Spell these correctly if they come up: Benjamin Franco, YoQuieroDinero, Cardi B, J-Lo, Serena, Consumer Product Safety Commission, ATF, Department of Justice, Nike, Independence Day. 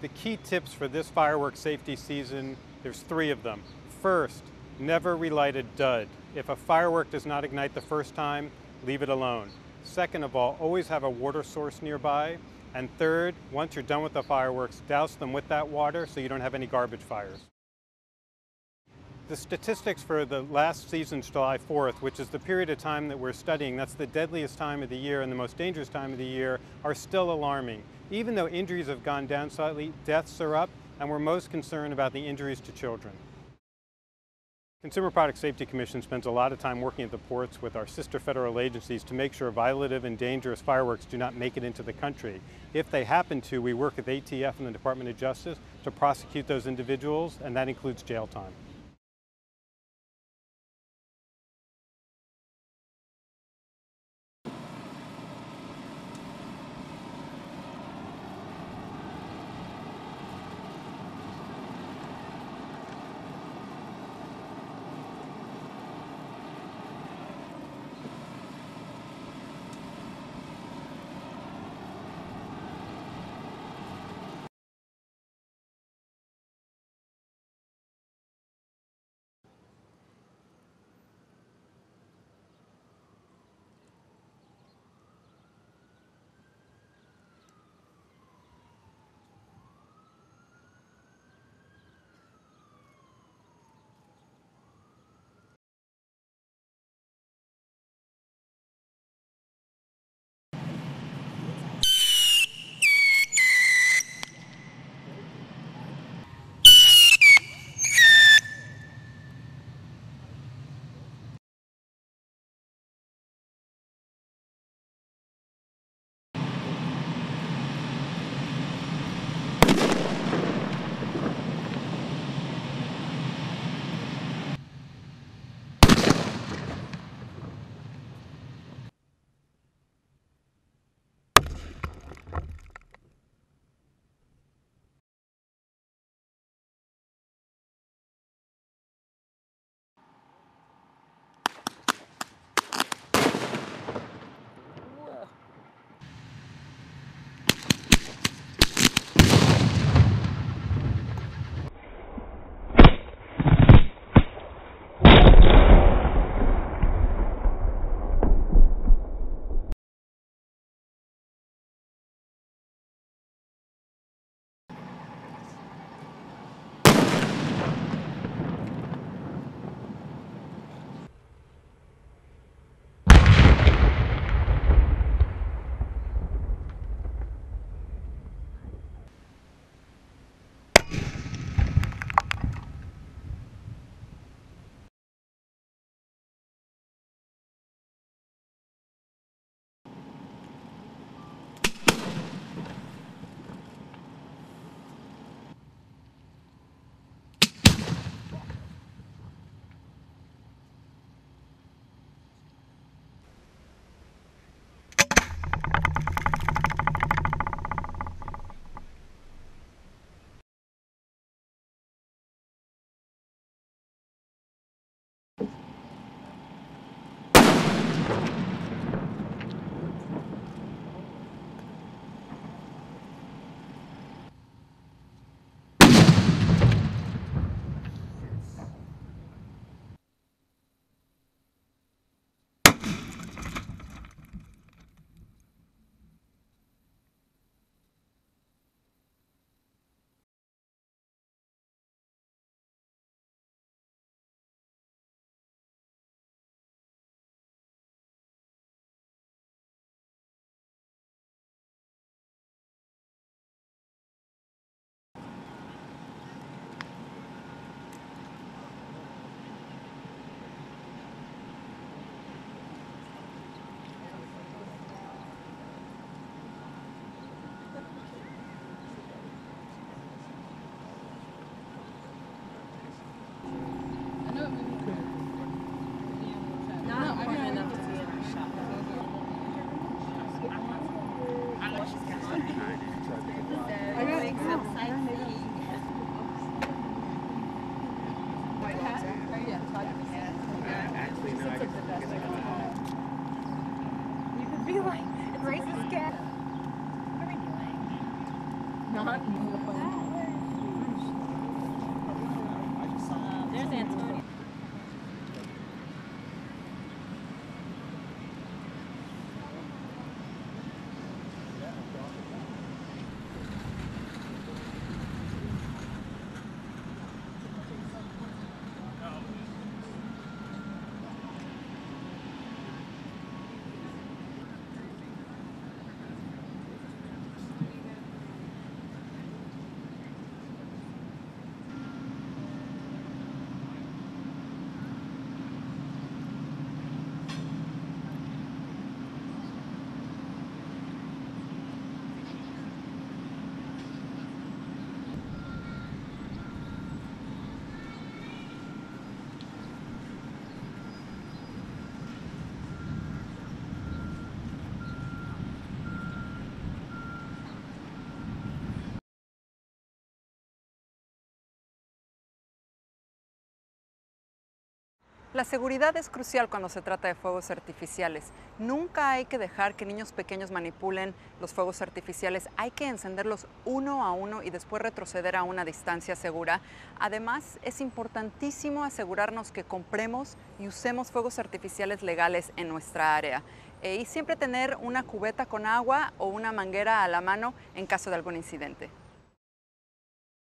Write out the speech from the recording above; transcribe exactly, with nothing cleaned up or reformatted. The key tips for this fireworks safety season, there's three of them. First, never relight a dud. If a firework does not ignite the first time, leave it alone. Second of all, always have a water source nearby. And third, once you're done with the fireworks, douse them with that water so you don't have any garbage fires. The statistics for the last season's July fourth, which is the period of time that we're studying, that's the deadliest time of the year and the most dangerous time of the year, are still alarming. Even though injuries have gone down slightly, deaths are up, and we're most concerned about the injuries to children. Consumer Product Safety Commission spends a lot of time working at the ports with our sister federal agencies to make sure violative and dangerous fireworks do not make it into the country. If they happen to, we work with A T F and the Department of Justice to prosecute those individuals, and that includes jail time. Racist cat. What are we doing? Not beautiful. La seguridad es crucial cuando se trata de fuegos artificiales. Nunca hay que dejar que niños pequeños manipulen los fuegos artificiales. Hay que encenderlos uno a uno y después retroceder a una distancia segura. Además, es importantísimo asegurarnos que compremos y usemos fuegos artificiales legales en nuestra área. E, y siempre tener una cubeta con agua o una manguera a la mano en caso de algún incidente.